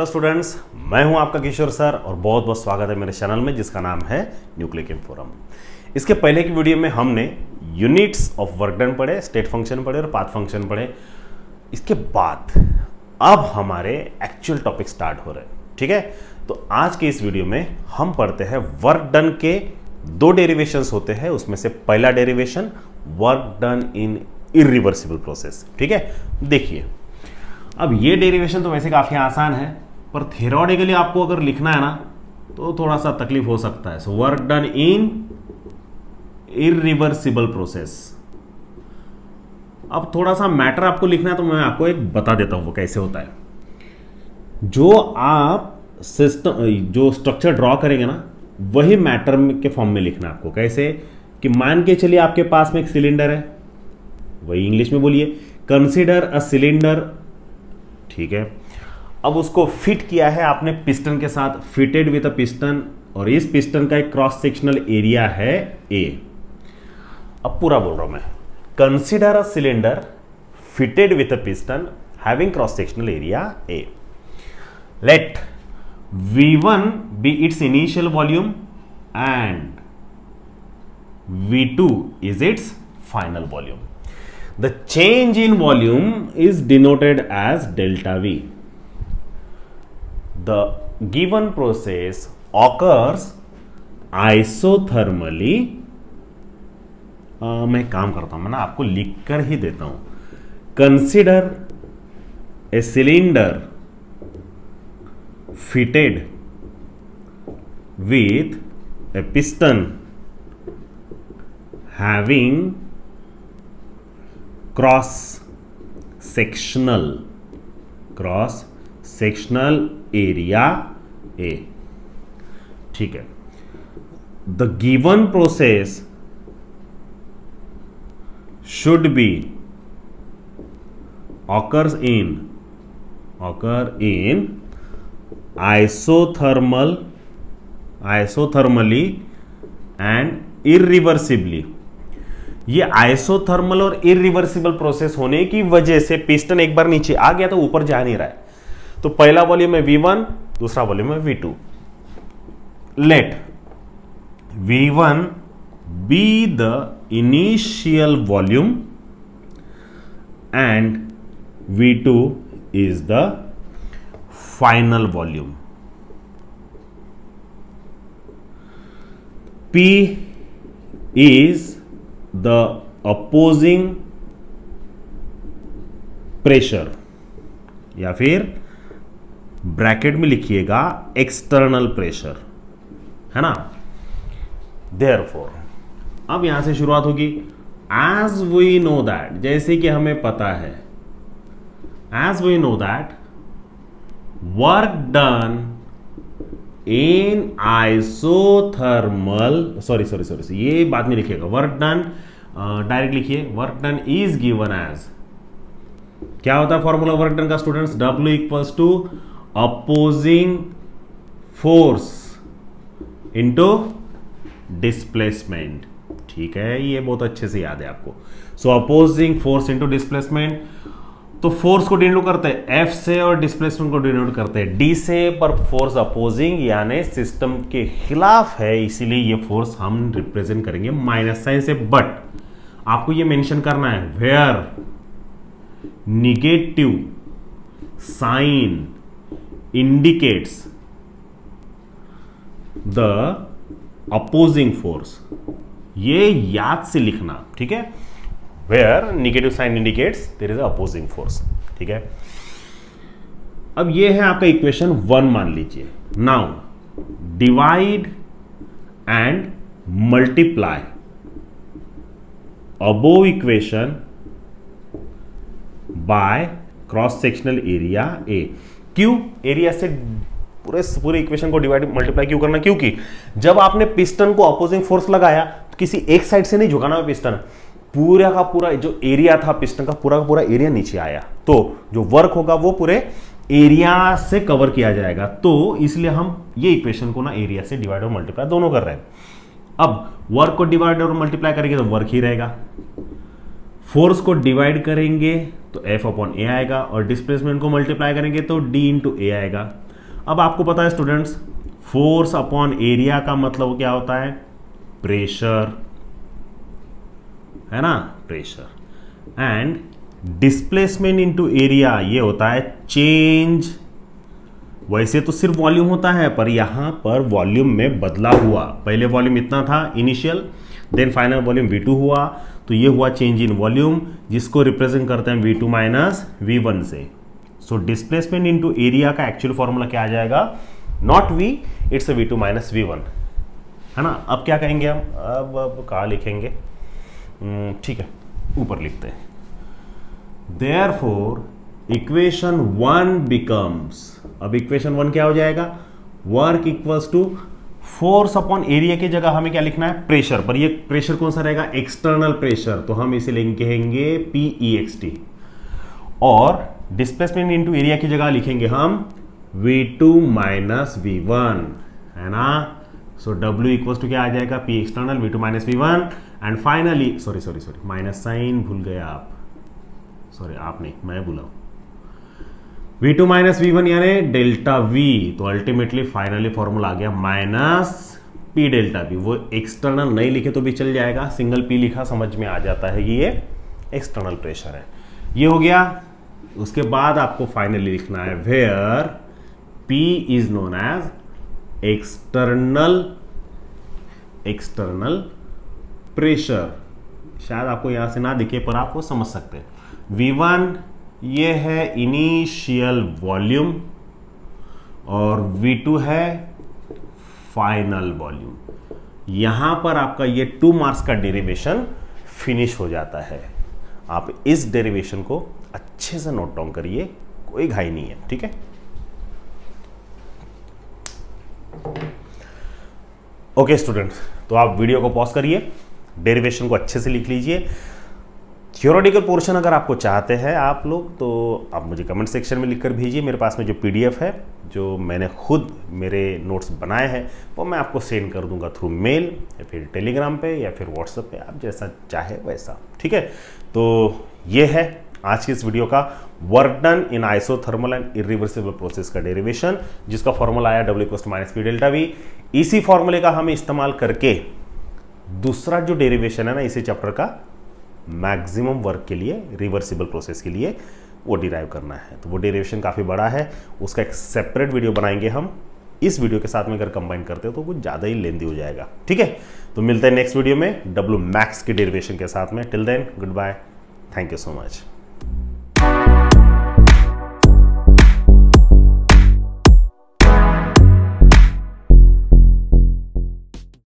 Hello students, मैं हूं आपका किशोर सर और बहुत बहुत स्वागत है मेरे चैनल में जिसका नाम है न्यूक्लिक इनफोरम। इसके पहले की वीडियो में हमने यूनिट्स ऑफ वर्क डन पढ़े, स्टेट फंक्शन पढ़े और पाथ फंक्शन पढ़े। इसके बाद अब हमारे एक्चुअल टॉपिक स्टार्ट हो रहे हैं, ठीक है। तो आज के इस वीडियो में हम पढ़ते हैं वर्क डन के दो डेरिवेशंस होते हैं, उसमें से पहला derivation work done in irreversible process, ठीक है। देखिए अब ये डेरिवेशन तो वैसे काफ़ी आसान है, पर थ्योरेटिकली आपको अगर लिखना है ना तो थोड़ा सा तकलीफ हो सकता है। So work done in irreversible process. अब थोड़ा सा मैटर आपको लिखना है तो मैं आपको एक बता देता हूँ वो कैसे होता है। जो आप सिस्टम जो स्ट्रक्चर ड्रॉ करेंगे ना वही मैटर के फॉर्म में लिखना है आपको। कैसे कि मान के चलिए आपके पास में एक सिलेंडर है, वही इंग्लिश में बोलिए कंसीडर अ सिलेंडर, ठीक है। अब उसको फिट किया है आपने पिस्टन के साथ, फिटेड विद अ पिस्टन, और इस पिस्टन का एक क्रॉस सेक्शनल एरिया है ए। अब पूरा बोल रहा हूं मैं, consider a cylinder fitted with a piston having cross sectional area A. Let v1 be its initial volume and v2 is its final volume. The change in volume is denoted as delta V. The given process occurs isothermally. मैं काम करता हूं, मैं ना आपको लिख कर ही देता हूं। Consider a cylinder fitted with a piston having cross sectional area A, ठीक है। The given process should be occur in isothermally and irreversibly. ये आइसोथर्मल और इरिवर्सिबल प्रोसेस होने की वजह से पिस्टन एक बार नीचे आ गया तो ऊपर जा नहीं रहा है। तो पहला वॉल्यूम है V1, दूसरा वॉल्यूम है V2। Let V1 be the initial volume and V2 is the final volume. P is the opposing pressure या फिर ब्रैकेट में लिखिएगा एक्सटर्नल प्रेशर, है ना। देयरफॉर अब यहां से शुरुआत होगी। एज वी नो दैट, जैसे कि हमें पता है, as we know that work done in isothermal sorry ये बाद में लिखिएगा, वर्क डन डायरेक्ट लिखिए। Work done is given as, क्या होता है फॉर्मूला वर्क डन का students? W equals to opposing force into displacement, ठीक है। ये बहुत अच्छे से याद है आपको। So opposing force into displacement, तो फोर्स को डिनोट करते हैं F से और डिस्प्लेसमेंट को डिनोट करते हैं D से। पर फोर्स अपोजिंग यानी सिस्टम के खिलाफ है, इसीलिए ये फोर्स हम रिप्रेजेंट करेंगे माइनस साइन से। बट आपको ये मेंशन करना है where negative sign indicates the opposing force, ये याद से लिखना, ठीक है। Where negative sign indicates there is an opposing force, ठीक है। अब ये है आपका इक्वेशन 1 मान लीजिए। Now divide and multiply above equation by cross sectional area A। क्यों एरिया से पूरे इक्वेशन को डिवाइड मल्टीप्लाई क्यों करना? क्योंकि जब आपने पिस्टन को अपोजिंग फोर्स लगाया तो किसी एक साइड से नहीं झुकाना है पिस्टन, पूरा का पूरा जो एरिया था पिस्टन का पूरा एरिया नीचे आया, तो जो वर्क होगा वो पूरे एरिया से कवर किया जाएगा। तो इसलिए हम ये इक्वेशन को ना एरिया से डिवाइड और मल्टीप्लाई दोनों कर रहे हैं। अब वर्क को डिवाइड और मल्टीप्लाई करेंगे तो वर्क ही रहेगा, फोर्स को डिवाइड करेंगे तो F अपॉन ए आएगा, और डिस्प्लेसमेंट को मल्टीप्लाई करेंगे तो D इंटू ए आएगा। अब आपको पता है स्टूडेंट्स, फोर्स अपॉन एरिया का मतलब क्या होता है? प्रेशर, है ना, pressure. And displacement into area, ये होता है चेंज। वैसे तो सिर्फ वॉल्यूम होता है, पर यहां पर वॉल्यूम में बदलाव हुआ। पहले वॉल्यूम इतना था initial, then final volume V2 हुआ, तो ये हुआ चेंज इन वॉल्यूम, जिसको रिप्रेजेंट करते हैं V2 माइनस V1 से। सो डिस्प्लेसमेंट इनटू एरिया का एक्चुअल फॉर्मूला क्या आ जाएगा? Not V, it's V2 minus V1, है ना। अब क्या कहेंगे हम, अब कहाँ लिखेंगे, ठीक है ऊपर लिखते हैं। Therefore इक्वेशन वन बिकम्स, अब इक्वेशन वन क्या हो जाएगा? Work equals to force upon area की जगह हमें क्या लिखना है? प्रेशर। पर ये प्रेशर कौन सा रहेगा? एक्सटर्नल प्रेशर, तो हम इसे लिखेंगे PEXT। और डिस्प्लेसमेंट इनटू एरिया की जगह लिखेंगे हम V2 माइनस V1, है ना। सो W इक्वल्स टू क्या आ जाएगा? P external V2 minus V1। And finally sorry minus sign भूल गए आप, सॉरी आप नहीं, मैं भूला हूं। V2 माइनस V1 यानी डेल्टा V, तो अल्टीमेटली फाइनली फॉर्मूला आ गया माइनस P डेल्टा V। वो एक्सटर्नल नहीं लिखे तो भी चल जाएगा, सिंगल P लिखा समझ में आ जाता है कि ये एक्सटर्नल प्रेशर है। ये हो गया। उसके बाद आपको फाइनली लिखना है where P is known as external pressure. शायद आपको यहां से ना दिखे, पर आप वो समझ सकते हैं। V1 ये है इनिशियल वॉल्यूम और V2 है फाइनल वॉल्यूम। यहां पर आपका ये 2 मार्क्स का डेरिवेशन फिनिश हो जाता है। आप इस डेरिवेशन को अच्छे से नोट डाउन करिए, कोई घाई नहीं है, ठीक है। ओके स्टूडेंट्स, तो आप वीडियो को पॉज करिए, डेरिवेशन को अच्छे से लिख लीजिए। थियोरेटिकल पोर्शन अगर आपको चाहते हैं आप लोग, तो आप मुझे कमेंट सेक्शन में लिखकर भेजिए। मेरे पास में जो PDF है, जो मैंने खुद मेरे नोट्स बनाए हैं, वो मैं आपको सेंड कर दूंगा थ्रू मेल या फिर टेलीग्राम पे या फिर व्हाट्सएप पे, आप जैसा चाहे वैसा, ठीक है। तो ये है आज की इस वीडियो का work done in isothermal and irreversible process का डेरिवेशन, जिसका फॉर्मूला आया W equals to minus P delta V। इसी फॉर्मूले का हम इस्तेमाल करके दूसरा जो डेरिवेशन है ना इसी चैप्टर का, मैक्सिमम वर्क के लिए, रिवर्सिबल प्रोसेस के लिए, वो डिराइव करना है। तो वो डेरिवेशन काफ़ी बड़ा है, उसका एक सेपरेट वीडियो बनाएंगे हम। इस वीडियो के साथ में अगर कंबाइन करते हो तो कुछ ज़्यादा ही लेंदी हो जाएगा, ठीक है। तो मिलते हैं नेक्स्ट वीडियो में W मैक्स के डेरिवेशन के साथ में। Till then goodbye, thank you so much.